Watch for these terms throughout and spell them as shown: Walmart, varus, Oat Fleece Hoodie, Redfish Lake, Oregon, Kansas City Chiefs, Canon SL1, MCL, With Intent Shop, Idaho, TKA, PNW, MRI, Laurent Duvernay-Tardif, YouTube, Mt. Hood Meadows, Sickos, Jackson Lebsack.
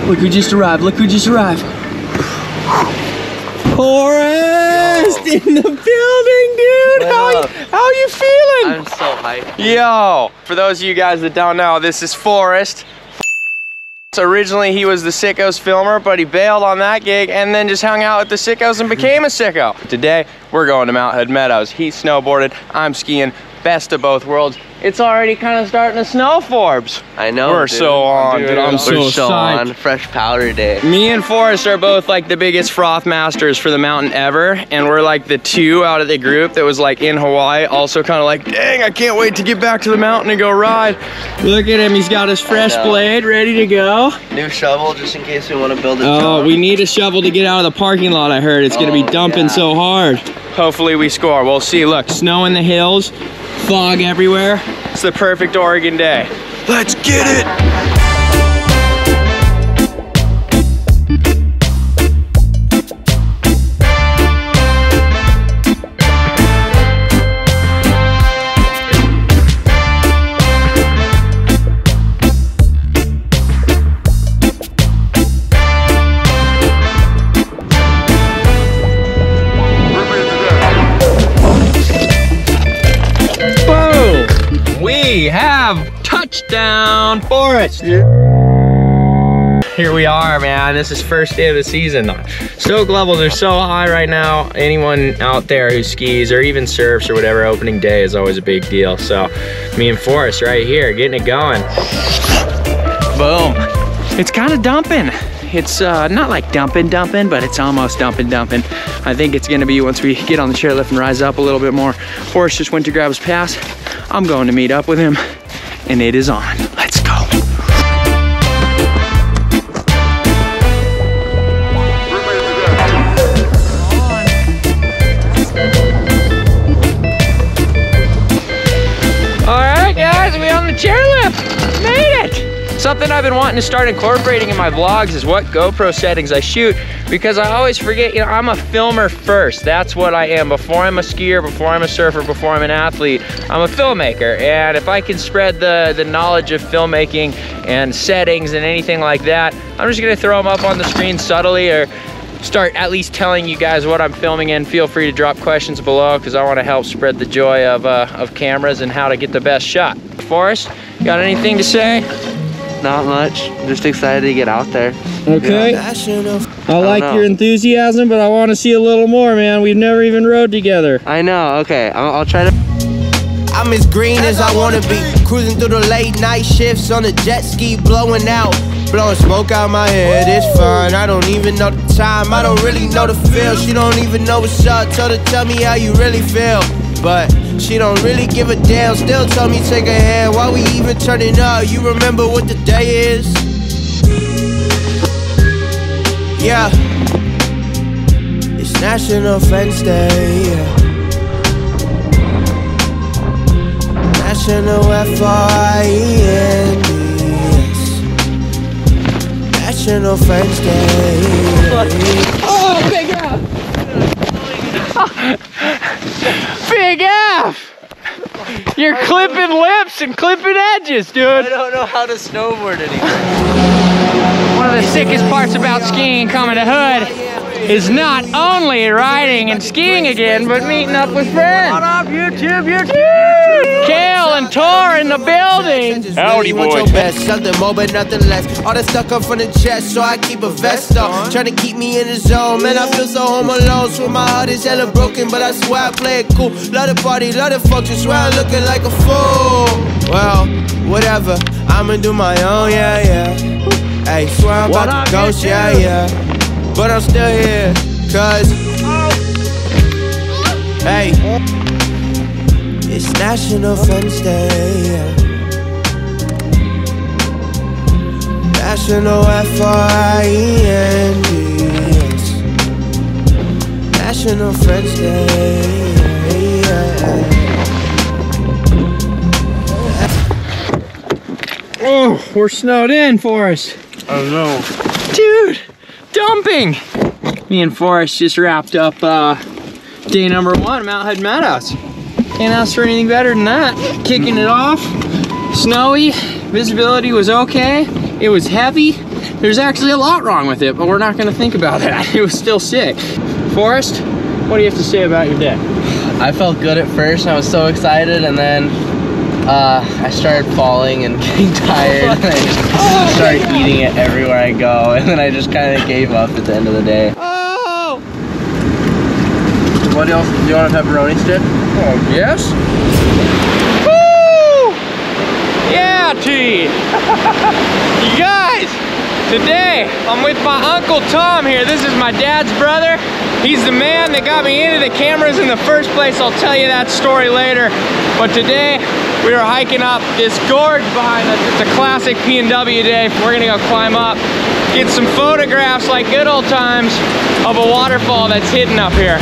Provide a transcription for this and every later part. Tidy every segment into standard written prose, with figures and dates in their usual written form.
Look who just arrived, look who just arrived. Forrest in the building, dude! How you feeling? I'm so hyped. Yo, for those of you guys that don't know, this is Forrest. Originally he was the Sickos filmer, but he bailed on that gig and then just hung out with the Sickos and became a sicko. Today, we're going to Mt. Hood Meadows. He snowboarded, I'm skiing, best of both worlds. It's already kind of starting to snow, Forbes. I know, we're dude. So on, dude. I'm so on. Fresh powder day. Me and Forrest are both like the biggest froth masters for the mountain ever, and we're like the two out of the group that was like in Hawaii, also kind of like, dang, I can't wait to get back to the mountain and go ride. Look at him, he's got his fresh blade ready to go. New shovel, just in case we want to build a dome. We need a shovel to get out of the parking lot, I heard. It's gonna be dumping so hard. Hopefully we score, we'll see. Look, snow in the hills, fog everywhere. It's the perfect Oregon day. Let's get it! Touchdown, Forrest! Here we are, man. This is first day of the season. Snow levels are so high right now. Anyone out there who skis or even surfs or whatever, opening day is always a big deal. So, me and Forrest right here, getting it going. Boom. It's kind of dumping. It's not like dumping, but it's almost dumping. I think it's gonna be once we get on the chairlift and rise up a little bit more. Forrest just went to grab his pass. I'm going to meet up with him. And it is on. Let's go. All right, guys, we on the chairlift. Made it. Something I've been wanting to start incorporating in my vlogs is what GoPro settings I shoot, because I always forget, you know, I'm a filmer first. That's what I am. Before I'm a skier, before I'm a surfer, before I'm an athlete, I'm a filmmaker. And if I can spread the knowledge of filmmaking and settings and anything like that, I'm just gonna throw them up on the screen subtly, or start at least telling you guys what I'm filming in. Feel free to drop questions below, because I wanna help spread the joy of cameras and how to get the best shot. Forrest, got anything to say? Not much, just excited to get out there. Okay. I like your enthusiasm, but I want to see a little more, man. We've never even rode together. I know, okay, I'll try to. I'm as green as I want to be, cruising through the late night shifts on a jet ski, blowing out, blowing smoke out my head. It's fine, I don't even know the time, I don't really know the feel. She don't even know what's up, told her tell me how you really feel. But she don't really give a damn, still tell me take her hand. Why we even turning up? You remember what the day is? Yeah, it's National Fence Day, yeah. National F-R-I-E-N-D-S, National Fence Day, yeah. Oh, big F! Big F! You're clipping lips and clipping edges, dude. I don't know how to snowboard anymore. One of the sickest parts about skiing coming to Hood is not only riding and skiing again, but meeting up with friends. What up, YouTube? Kale and Tor in the building. Howdy, boys. Something more, but nothing less. All that stuck up from the chest, so I keep a vest on. Trying to keep me in the zone, man. I feel so home alone. So my heart is hella broken, but I swear I play it cool. Love the party, love the function, swear I'm looking like a fool. Well, whatever. I'ma do my own, yeah, yeah. Hey, swear I'm about to ghost, yeah, yeah. But I'm still here, cause hey, it's National Fence Day, yeah. National F-R-I-E-N-D-S, National Fence Day, yeah. Oh, we're snowed in, Forrest. Oh no. Dude, dumping. Me and Forrest just wrapped up day number 1, Mt. Hood Meadows. Can't ask for anything better than that. Kicking it off, snowy, visibility was okay, it was heavy. There's actually a lot wrong with it, but we're not gonna think about that. It was still sick. Forrest, what do you have to say about your day? I felt good at first, I was so excited, and then I started falling and getting tired, and I just started eating it everywhere I go, and then I just kind of gave up at the end of the day. Oh! What else? Do you want a pepperoni stick? Oh, yes. Woo! Yeah, T! You guys, today I'm with my Uncle Tom here. This is my dad's brother. He's the man that got me into the cameras in the first place. I'll tell you that story later. But today, we are hiking up this gorge behind us. It's a classic PNW day. We're gonna go climb up, get some photographs like good old times of a waterfall that's hidden up here.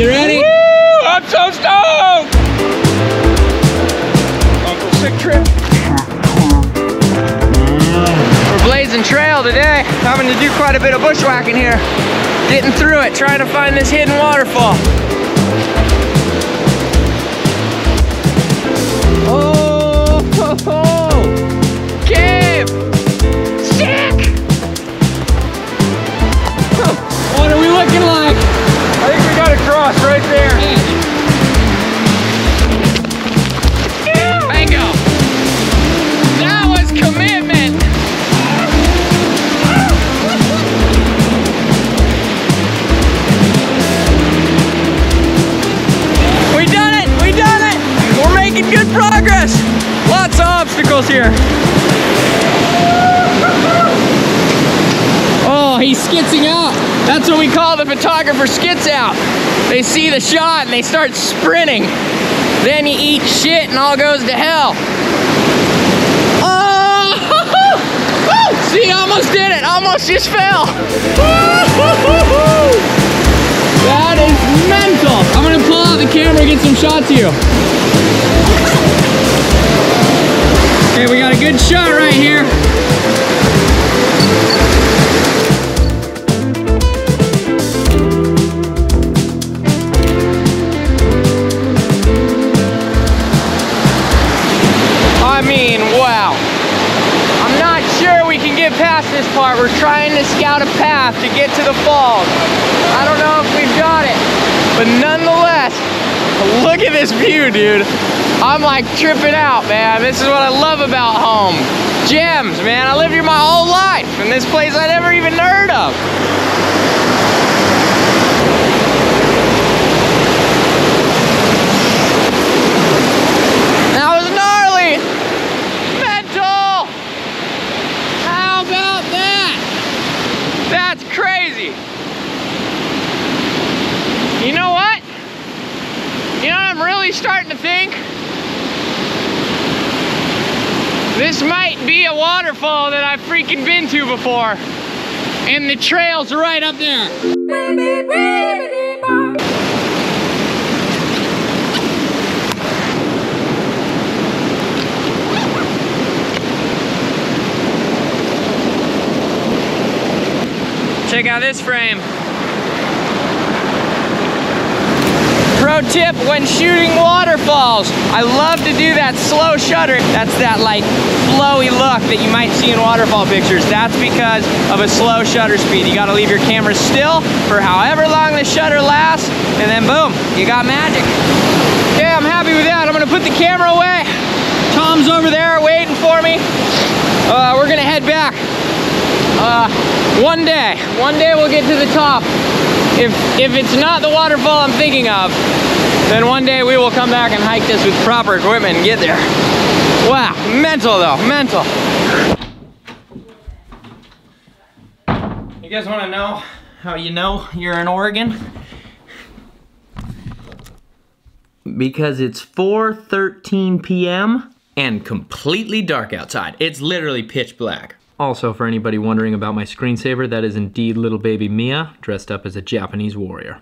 You ready? Woo! I'm so stoked! Uncle Sick Trip. We're blazing trail today. Having to do quite a bit of bushwhacking here. Getting through it, trying to find this hidden waterfall. Oh, game! Sick! Huh. What are we looking like? I think we got a cross right there. Bingo! That was commitment! We done it! We done it! We're making good progress! Lots of obstacles here. Oh, he's skitzing out. That's what we call the photographer, skits out. They see the shot and they start sprinting. Then you eat shit and all goes to hell. Oh! See, almost did it. Almost just fell. That is mental. I'm gonna pull out the camera and get some shots of you. Okay, we got a good shot right here. I mean, wow. I'm not sure we can get past this part. We're trying to scout a path to get to the falls. I don't know if we've got it, but nonetheless, look at this view, dude. I'm like tripping out, man. This is what I love about home. Gems, man. I lived here my whole life, and this place I never even heard of. That was gnarly. Mental. How about that? That's crazy. You know what? You know what I'm really starting to think? This might be a waterfall that I've freaking been to before. And the trail's right up there. Check out this frame. Pro tip when shooting waterfalls, I love to do that slow shutter. That's that like flowy look that you might see in waterfall pictures. That's because of a slow shutter speed. You gotta leave your camera still for however long the shutter lasts, and then boom, you got magic. Okay, I'm happy with that. I'm gonna put the camera away. Tom's over there waiting for me. We're gonna head back. One day we'll get to the top. If it's not the waterfall I'm thinking of, then one day we will come back and hike this with proper equipment and get there. Wow, mental though, mental. You guys wanna know how you know you're in Oregon? Because it's 4:13 p.m. and completely dark outside. It's literally pitch black. Also, for anybody wondering about my screensaver, that is indeed little baby Mia, dressed up as a Japanese warrior.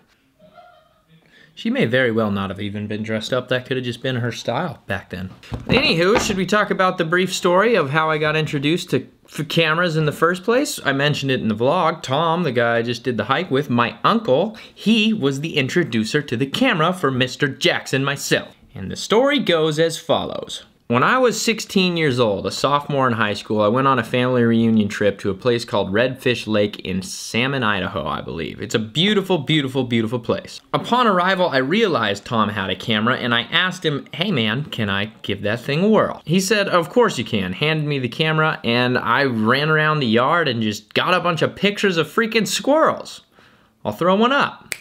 She may very well not have even been dressed up. That could have just been her style back then. Anywho, should we talk about the brief story of how I got introduced to cameras in the first place? I mentioned it in the vlog. Tom, the guy I just did the hike with, my uncle, he was the introducer to the camera for Mr. Jackson myself. And the story goes as follows. When I was 16 years old, a sophomore in high school, I went on a family reunion trip to a place called Redfish Lake in Salmon, Idaho, I believe. It's a beautiful, beautiful, beautiful place. Upon arrival, I realized Tom had a camera and I asked him, hey man, can I give that thing a whirl? He said, of course you can, handed me the camera, and I ran around the yard and just got a bunch of pictures of freaking squirrels. I'll throw one up.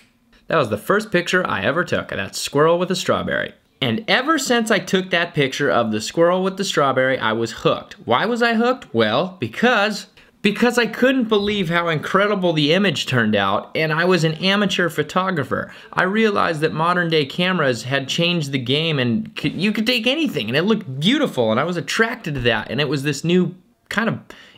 That was the first picture I ever took of that squirrel with a strawberry. And ever since I took that picture of the squirrel with the strawberry, I was hooked. Why was I hooked? Well, because I couldn't believe how incredible the image turned out, and I was an amateur photographer. I realized that modern day cameras had changed the game, and you could take anything, and it looked beautiful, and I was attracted to that, and it was this new kind of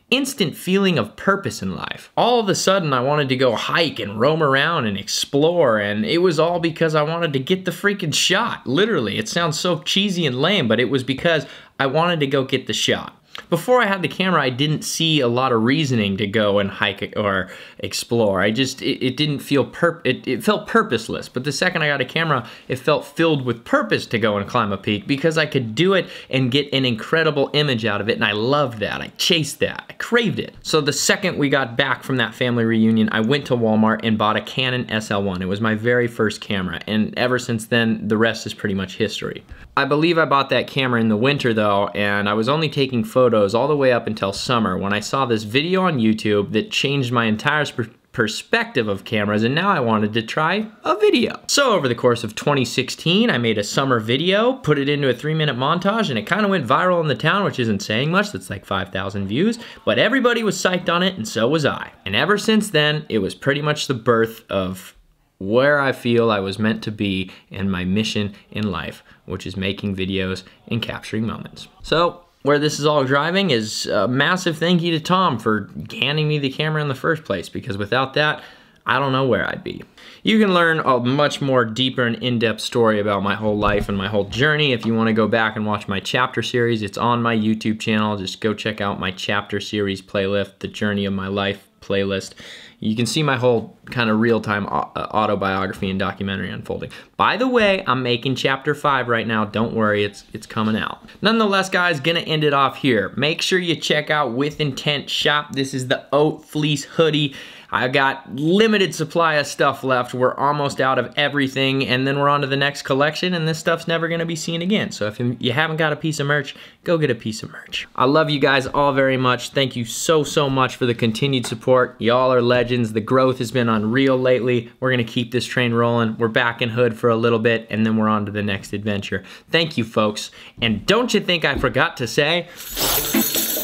instant feeling of purpose in life. All of a sudden, I wanted to go hike and roam around and explore, and it was all because I wanted to get the freaking shot. Literally, it sounds so cheesy and lame, but it was because I wanted to go get the shot. Before I had the camera, I didn't see a lot of reasoning to go and hike or explore. I just, it didn't feel, it felt purposeless. But the second I got a camera, it felt filled with purpose to go and climb a peak because I could do it and get an incredible image out of it. And I loved that. I chased that. I craved it. So the second we got back from that family reunion, I went to Walmart and bought a Canon SL1. It was my very first camera. And ever since then, the rest is pretty much history. I believe I bought that camera in the winter though, and I was only taking photos all the way up until summer when I saw this video on YouTube that changed my entire perspective of cameras, and now I wanted to try a video. So over the course of 2016, I made a summer video, put it into a 3-minute montage, and it kind of went viral in the town, which isn't saying much, that's like 5,000 views, but everybody was psyched on it, and so was I. And ever since then, it was pretty much the birth of where I feel I was meant to be and my mission in life, which is making videos and capturing moments. So where this is all driving is a massive thank you to Tom for handing me the camera in the first place, because without that, I don't know where I'd be. You can learn a much more deeper and in-depth story about my whole life and my whole journey if you want to go back and watch my chapter series. It's on my YouTube channel. Just go check out my chapter series playlist, the Journey of My Life playlist. You can see my whole kind of real-time autobiography and documentary unfolding. By the way, I'm making chapter 5 right now. Don't worry, it's coming out. Nonetheless, guys, gonna end it off here. Make sure you check out With Intent Shop. This is the Oat Fleece Hoodie. I got limited supply of stuff left. We're almost out of everything, and then we're on to the next collection, and this stuff's never gonna be seen again. So if you haven't got a piece of merch, go get a piece of merch. I love you guys all very much. Thank you so, so much for the continued support. Y'all are legends. The growth has been unreal lately. We're gonna keep this train rolling. We're back in Hood for a little bit, and then we're on to the next adventure. Thank you, folks. And don't you think I forgot to say,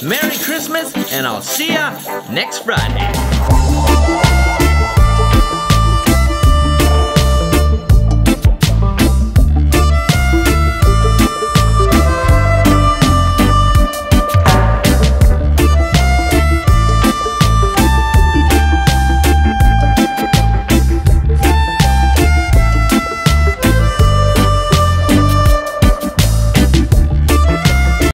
Merry Christmas, and I'll see ya next Friday.